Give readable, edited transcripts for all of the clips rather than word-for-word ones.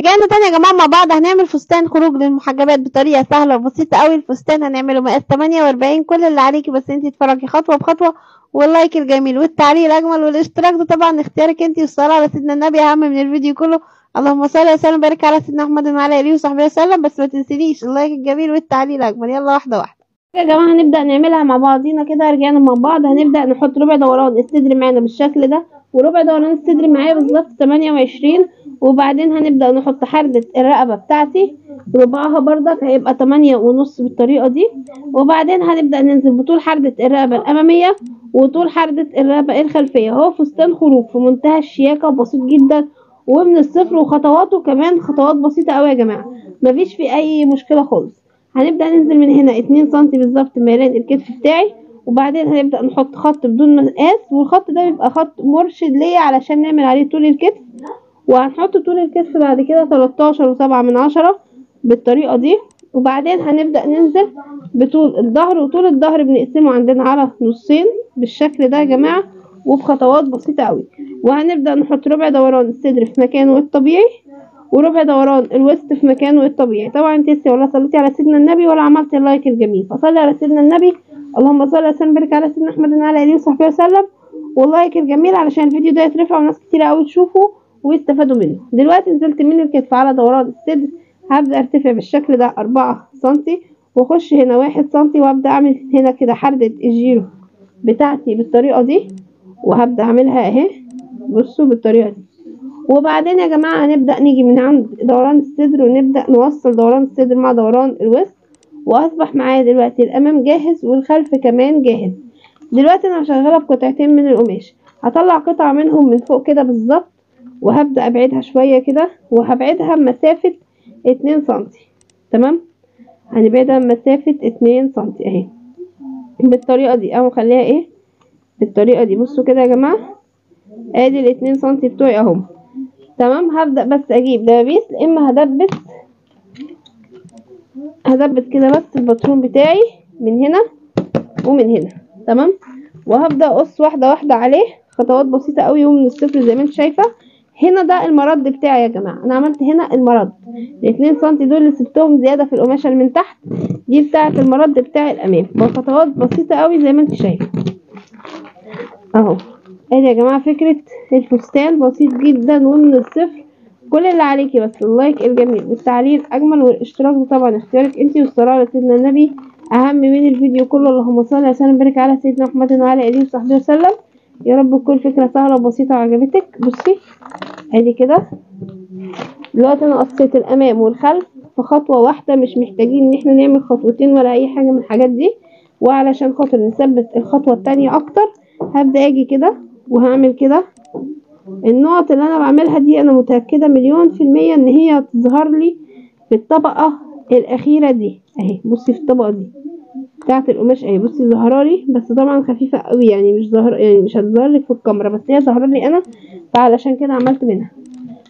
رجعنا تاني يا جماعه مع بعض. هنعمل فستان خروج للمحجبات بطريقه سهله وبسيطه قوي. الفستان هنعمله مقاس 48، كل اللي عليكي بس انتي تتفرجي خطوه بخطوه، واللايك الجميل والتعليق الاجمل والاشتراك ده طبعا اختيارك انتي، والصلاه على سيدنا النبي اهم من الفيديو كله. اللهم صل وسلم وبارك على سيدنا محمد وعلى اله وصحبه وسلم. بس ما تنسينيش اللايك الجميل والتعليق الاجمل. يلا واحده واحده يا جماعه هنبدا نعملها مع بعضينا كده. رجعنا مع بعض، هنبدا نحط ربع دوران الصدر معانا بالشكل ده، وربع دوران الصدر معايا بالظبط 28، وبعدين هنبدأ نحط حردة الرقبة بتاعتي ربعها بردك هيبقى 8.5 بالطريقة دي. وبعدين هنبدأ ننزل بطول حردة الرقبة الأمامية وطول حردة الرقبة الخلفية. هو فستان خروج في منتهى الشياكة وبسيط جدا ومن الصفر، وخطواته كمان خطوات بسيطة أوي يا جماعة، مفيش في أي مشكلة خالص. هنبدأ ننزل من هنا 2 سم بالظبط ميلان الكتف بتاعي، وبعدين هنبدأ نحط خط بدون مقاس، والخط ده بيبقى خط مرشد ليا علشان نعمل عليه طول الكتف. وهنحط طول الكتف بعد كده 13.7 بالطريقة دي. وبعدين هنبدأ ننزل بطول الظهر، وطول الظهر بنقسمه عندنا على نصين بالشكل ده يا جماعة وبخطوات بسيطة قوي. وهنبدأ نحط ربع دوران الصدر في مكانه الطبيعي، وربع دوران الوسط في مكانه الطبيعي. طبعا انتي ولا صليتي على سيدنا النبي ولا عملتي اللايك الجميل، فصلي على سيدنا النبي. اللهم صل وسلم وبارك على سيدنا محمد وعلى اله وصحبه وسلم، واللايك الجميل علشان الفيديو ده يترفع وناس كتير قوي تشوفه ويستفادوا منه. دلوقتي نزلت من الكتف على دوران الصدر، هبدأ ارتفع بالشكل ده 4 سنتي، واخش هنا 1 سنتي، وابدأ اعمل هنا كده حردة الجيرو بتاعتي بالطريقة دي، وهبدأ اعملها اهي بصوا بالطريقة دي. وبعدين يا جماعة هنبدأ نيجي من عند دوران الصدر ونبدأ نوصل دوران الصدر مع دوران الوسط، واصبح معايا دلوقتي الامام جاهز والخلف كمان جاهز. دلوقتي انا هشغلها بقطعتين من القماش، هطلع قطعة منهم من فوق كده بالظبط، وهبدأ ابعدها شوية كده، وهبعدها بمسافة 2 سنتي. تمام، هنبعدها بمسافة 2 سنتي اهي بالطريقة دي، او خليها ايه بالطريقة دي. بصوا كده يا جماعة، ادي 2 سنتي بتوعي اهم. تمام، هبدأ بس اجيب دبابيس، يا اما هدبس كده بس البطرون بتاعي من هنا ومن هنا. تمام، وهبدأ اقص واحدة واحدة عليه، خطوات بسيطة قوي ومن الصفر زي ما انت شايفة. هنا ده المرد بتاعي يا جماعه، انا عملت هنا المرد ال2 سنتي دول اللي سبتهم زياده في القماشه اللي من تحت دي بتاعه المرد بتاعي الامام، بخطوات بسيطه قوي زي ما انت شايفه اهو. ادي يا جماعه فكره الفستان، بسيط جدا ومن الصفر. كل اللي عليكي بس اللايك الجميل والتعليق اجمل، والاشتراك طبعا اختيارك انتي، والصلاه على سيدنا النبي اهم من الفيديو كله. اللهم صل وسلم وبارك على سيدنا محمد وعلى اله وصحبه وسلم. يا رب تكون فكره سهله وبسيطه وعجبتك. بصي ادي كده دلوقتي انا قصيت الامام والخلف في خطوه واحده، مش محتاجين ان احنا نعمل خطوتين ولا اي حاجه من الحاجات دي. وعلشان خاطر نثبت الخطوه التانيه اكتر، هبدا اجي كده وهعمل كده. النقط اللي انا بعملها دي انا متاكده 100% ان هي هتظهر لي في الطبقه الاخيره دي اهي. بصي في الطبقه دي بتاعه القماش اهي، بصي ظاهره لي، بس طبعا خفيفه قوي يعني مش ظاهره، يعني مش هتظهر لي في الكاميرا، بس هي ظاهره لي انا، فعلشان كده عملت منها.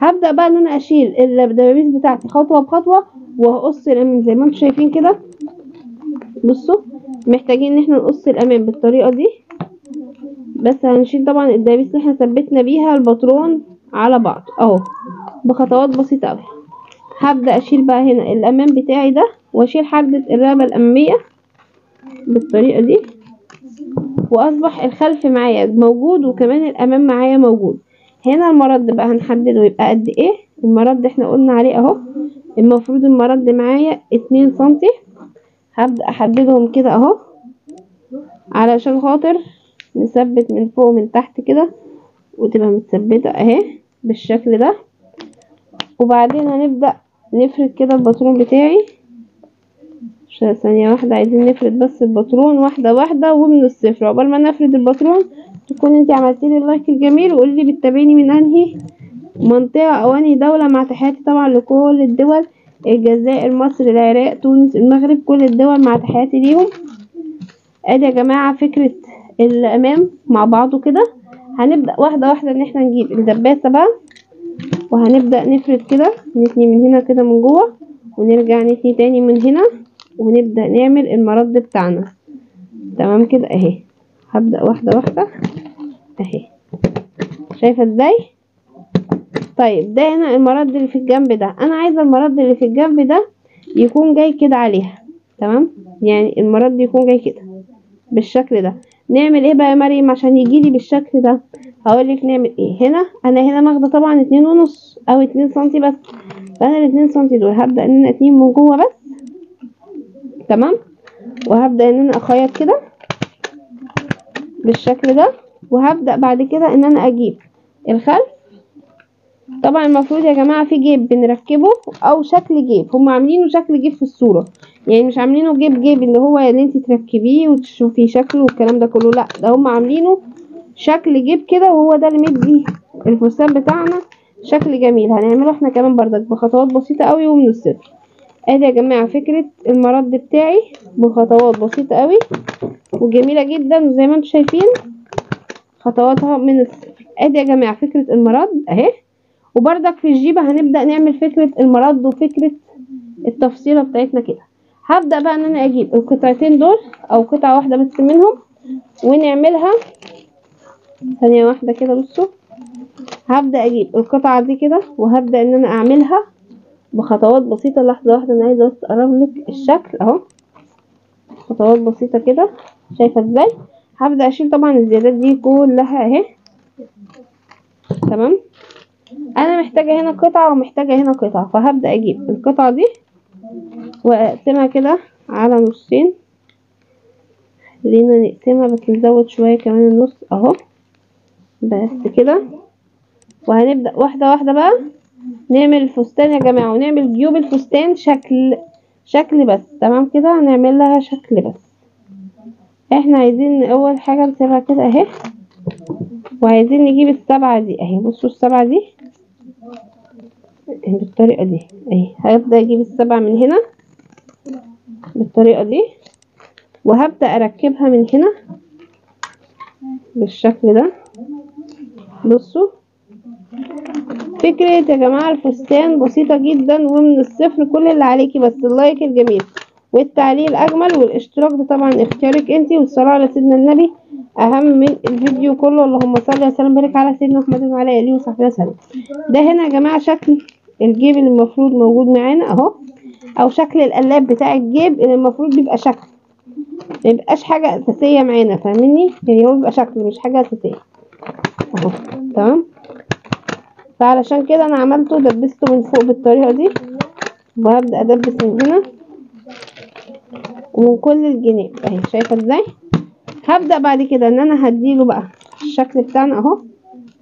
هبدا بقى ان انا اشيل الدبابيس بتاعتي خطوه بخطوه، وهقص الامام زي ما انتم شايفين كده. بصوا محتاجين ان احنا نقص الامام بالطريقه دي، بس هنشيل طبعا الدبابيس اللي احنا ثبتنا بيها البطرون على بعض اهو بخطوات بسيطه قوي. هبدا اشيل بقى هنا الامام بتاعي ده، واشيل حردة الرقبه الاماميه بالطريقه دي، واصبح الخلف معايا موجود وكمان الامام معايا موجود. هنا المرد بقى هنحدده يبقى قد ايه. المرد احنا قلنا عليه اهو، المفروض المرد معايا 2 سنتي، هبدا احددهم كده اهو علشان خاطر نثبت من فوق ومن تحت كده، وتبقى متثبته اهي بالشكل ده. وبعدين هنبدا نفرد كده البطرون بتاعي، ثانية واحدة عايزين نفرد بس البطرون واحدة واحدة ومن الصفر. عقبال ما نفرد البطرون تكون انتي عملتيلي اللايك الجميل، وقولي لي بتتابعيني من انهي منطقة او انهي دولة، مع تحياتي طبعا لكل الدول، الجزائر مصر العراق تونس المغرب كل الدول، مع تحياتي ليهم. ادي يا جماعة فكرة الامام مع بعضه كده. هنبدأ واحدة واحدة ان احنا نجيب الدباسة بقى، وهنبدأ نفرد كده، نتني من هنا كده من جوه، ونرجع نتني تاني من هنا، ونبدأ نعمل المرد بتاعنا. تمام كده اهي، هبدأ واحدة واحدة اهي، شايفة ازاي؟ طيب ده هنا المرد اللي في الجنب ده، انا عايزه المرد اللي في الجنب ده يكون جاي كده عليها، تمام؟ يعني المرد يكون جاي كده بالشكل ده. نعمل ايه بقى يا مريم عشان يجيلي بالشكل ده؟ هقولك نعمل ايه. هنا انا هنا ماخده طبعا 2.5 او 2 سنتي بس، فانا ال2 سنتي دول هبدا ان انا اتنين من جوه بس، تمام؟ وهبدا ان انا اخيط كده بالشكل ده، وهبدا بعد كده ان انا اجيب الخلف. طبعا المفروض يا جماعه في جيب بنركبه او شكل جيب، هم عاملينه شكل جيب في الصوره، يعني مش عاملينه جيب اللي هو اللي انت تركبيه وتشوفي شكله والكلام ده كله، لا ده هم عاملينه شكل جيب كده، وهو ده اللي مدي الفستان بتاعنا شكل جميل. هنعمله احنا كمان بردك بخطوات بسيطه قوي ومن الصفر. ادي يا جماعه فكره المرد بتاعي بخطوات بسيطه قوي وجميله جدا، وزي ما انتم شايفين خطواتها من الصفر. ادي يا جماعه فكره المرد اهي. وبردك في الجيبه هنبدا نعمل فكره المرد وفكره التفصيله بتاعتنا كده. هبدا بقى ان انا اجيب القطعتين دول او قطعه واحده بس منهم ونعملها ثانيه واحده كده. بصوا هبدا اجيب القطعه دي كده وهبدا ان انا اعملها بخطوات بسيطه. لحظه واحده انا عايزه بس اقربلك الشكل اهو، خطوات بسيطه كده. شايفه ازاي؟ هبدا اشيل طبعا الزيادات دي كلها اهي، تمام؟ انا محتاجه هنا قطعه ومحتاجه هنا قطعه، فهبدا اجيب القطعه دي واقسمها كده على نصين. خلينا نقسمها بس نزود شويه كمان النص اهو بس كده. وهنبدا واحده واحده بقى نعمل الفستان يا جماعه، ونعمل جيوب الفستان شكل بس، تمام كده؟ هنعمل لها شكل بس. احنا عايزين اول حاجه نسيبها كده اهي، وعايزين نجيب ال7 دي اهي. بصوا ال7 دي بالطريقه دي اهي. هبدا اجيب ال7 من هنا بالطريقه دي، وهبدا اركبها من هنا بالشكل ده. بصوا فكره يا جماعه الفستان بسيطه جدا ومن الصفر. كل اللي عليكي بس اللايك الجميل والتعليق الاجمل والاشتراك، ده طبعا اختيارك انتي، والصلاه على سيدنا النبي اهم من الفيديو كله. اللهم صل وسلم وبارك على سيدنا محمد وعلى اله وصحبه وسلم. ده هنا يا جماعه شكل الجيب اللي المفروض موجود معانا اهو، او شكل القلاب بتاع الجيب اللي المفروض بيبقى شكل، ميبقاش حاجه اساسيه معانا، فاهميني؟ يعني هو بيبقى شكل مش حاجه اساسيه اهو، تمام؟ فعلشان كده انا عملته دبسته من فوق بالطريقه دي، وهبدا ادبس من هنا ومن كل الجناب اهي. شايفه ازاي؟ هبدا بعد كده ان انا هديله بقى الشكل بتاعنا اهو.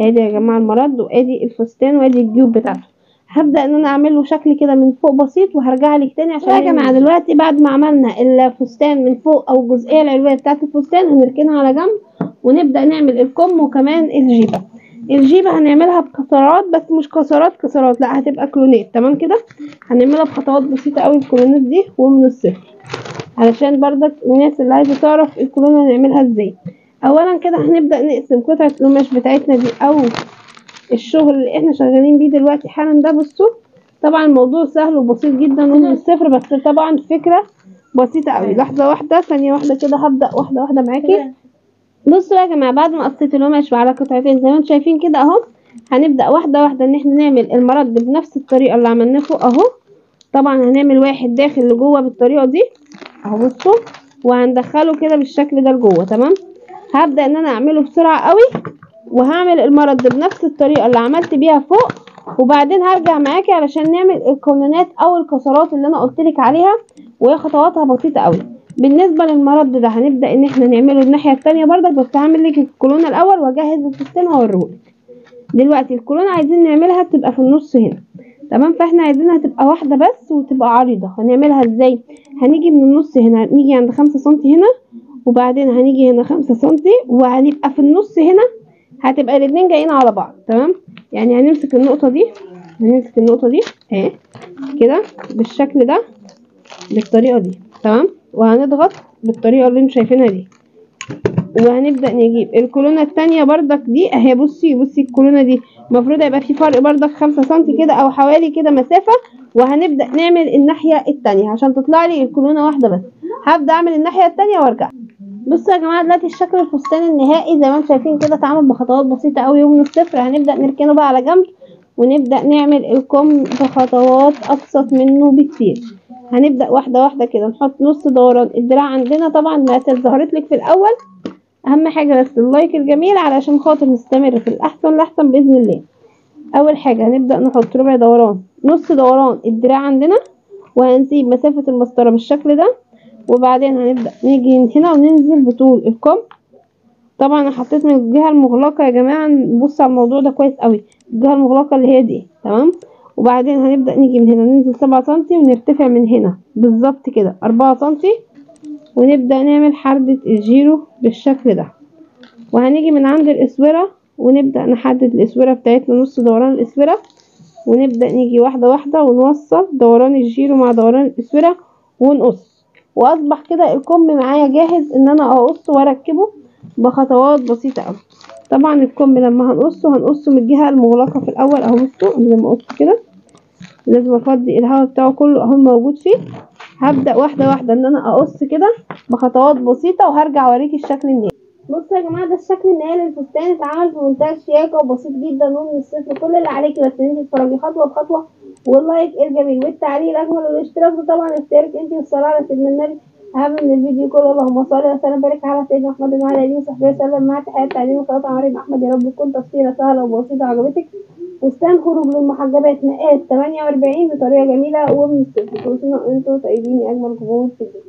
ادي يا جماعه المرد، وادي الفستان، وادي الجيوب بتاعته. هبدا ان انا اعمله شكل كده من فوق بسيط، وهرجع لك تاني عشان يا جماعه دلوقتي بعد ما عملنا الفستان من فوق او الجزئيه العلويه بتاعه الفستان هنركنها على جنب، ونبدا نعمل الكم وكمان الجيبه. الجيبه هنعملها بكسرات بس، مش كسرات لا، هتبقى كلونات، تمام كده؟ هنعملها بخطوات بسيطه قوي الكلونات دي ومن الصفر، علشان بردك الناس اللي عايزه تعرف الكولون هنعملها ازاي. اولا كده هنبدا نقسم قطعه القماش بتاعتنا دي او الشغل اللي احنا شغالين بيه دلوقتي حالا ده. بصوا طبعا الموضوع سهل وبسيط جدا ومن الصفر، بس طبعا فكره بسيطه قوي. لحظه واحده ثانيه واحده كده هبدا واحده واحده معاكي. بصوا يا جماعه بعد ما قصيت القماش على قطعتين زي ما انتم شايفين كده اهو، هنبدا واحده واحده ان احنا نعمل المرد بنفس الطريقه اللي عملناه فوق اهو. طبعا هنعمل واحد داخل لجوه بالطريقه دي اهو، بصوا، وهندخله كده بالشكل ده لجوه، تمام؟ هبدا ان انا اعمله بسرعه قوي، وهعمل المرد بنفس الطريقه اللي عملت بيها فوق، وبعدين هرجع معاكي علشان نعمل الكولونات او الكسرات اللي انا قلتلك عليها، وهي خطواتها بسيطه قوي. بالنسبه للمرد ده هنبدا ان احنا نعمله الناحيه الثانيه برضك، بس هعمل لك الكولونه الاول واجهز الفستان واوريهولك. دلوقتي الكولونه عايزين نعملها تبقى في النص هنا، تمام؟ فاحنا عايزينها تبقى واحده بس وتبقى عريضه. هنعملها ازاي؟ هنيجي من النص هنا، هنيجي عند 5 سنتي هنا، وبعدين هنيجي هنا 5 سنتي، وهنبقى في النص هنا، هتبقى الاتنين جايين على بعض، تمام؟ يعني هنمسك النقطه دي، هنمسك النقطه دي اهي كده بالشكل ده بالطريقه دي، تمام؟ وهنضغط بالطريقه اللي انتوا شايفينها دي، وهنبدا نجيب الكولونه الثانيه بردك دي اهي. بصي الكولونه دي المفروض هيبقى في فرق بردك 5 سنتي كده او حوالي كده مسافه، وهنبدا نعمل الناحيه الثانيه عشان تطلع لي الكولونه واحده بس. هبدا اعمل الناحيه الثانيه وارجع. بصوا يا جماعه دلوقتي الشكل الفستان النهائي زي ما انتم شايفين كده اتعمل بخطوات بسيطه قوي ومن الصفر. هنبدا نركنه بقى على جنب، ونبدأ نعمل الكم بخطوات أبسط منه بكتير. هنبدأ واحدة واحدة كده، نحط نص دوران الدراع عندنا. طبعا المقاسات ظهرتلك في الأول، أهم حاجة بس اللايك الجميل علشان خاطر نستمر في الأحسن لأحسن بإذن الله. أول حاجة هنبدأ نحط ربع دوران، نص دوران الدراع عندنا، وهنسيب مسافة المسطرة بالشكل ده، وبعدين هنبدأ نيجي من هنا وننزل بطول الكم. طبعا انا حطيت من الجهه المغلقه يا جماعه، نبص على الموضوع ده كويس قوي، الجهه المغلقه اللي هي دي، تمام. وبعدين هنبدا نيجي من هنا ننزل 7 سم ونرتفع من هنا بالظبط كده 4 سم، ونبدا نعمل حرده الجيرو بالشكل ده. وهنيجي من عند الاسوره ونبدا نحدد الاسوره بتاعتنا، نص دوران الاسوره، ونبدا نيجي واحده واحده ونوصل دوران الجيرو مع دوران الاسوره ونقص. واصبح كده الكم معايا جاهز ان انا اقص واركبه بخطوات بسيطه قوي. طبعا الكم لما هنقصه من الجهه المغلقه في الاول اهو، بصوا قبل ما اقصه كده لازم افضي الهواء بتاعه كله اهو موجود فيه. هبدا واحده واحده ان انا اقص كده بخطوات بسيطه، وهرجع اوريكي الشكل النهائي. بصوا يا جماعه، ده الشكل النهائي للفستان، اتعمل في منتهى الشياكه وبسيط جدا ومن الصفر. كل اللي عليكي بس ان انت تتفرجي خطوه بخطوه، واللايك الجميل والتعليق الاجمل والاشتراك، وطبعا اشترك انت والصلاه على سيدنا النبي أهم من الفيديو كله. اللهم صل وسلم وبارك على سيدنا محمد وعلى آله وصحبه وسلم. مع تحيات تعليم قناة مريم احمد. يا رب تكون تفصيلة سهلة وبسيطة عجبتك. فستان خروج للمحجبات مقاس 48 بطريقة جميلة ومن الصفر. انتوا طيبين يا اجمل جمهور في الفيديو.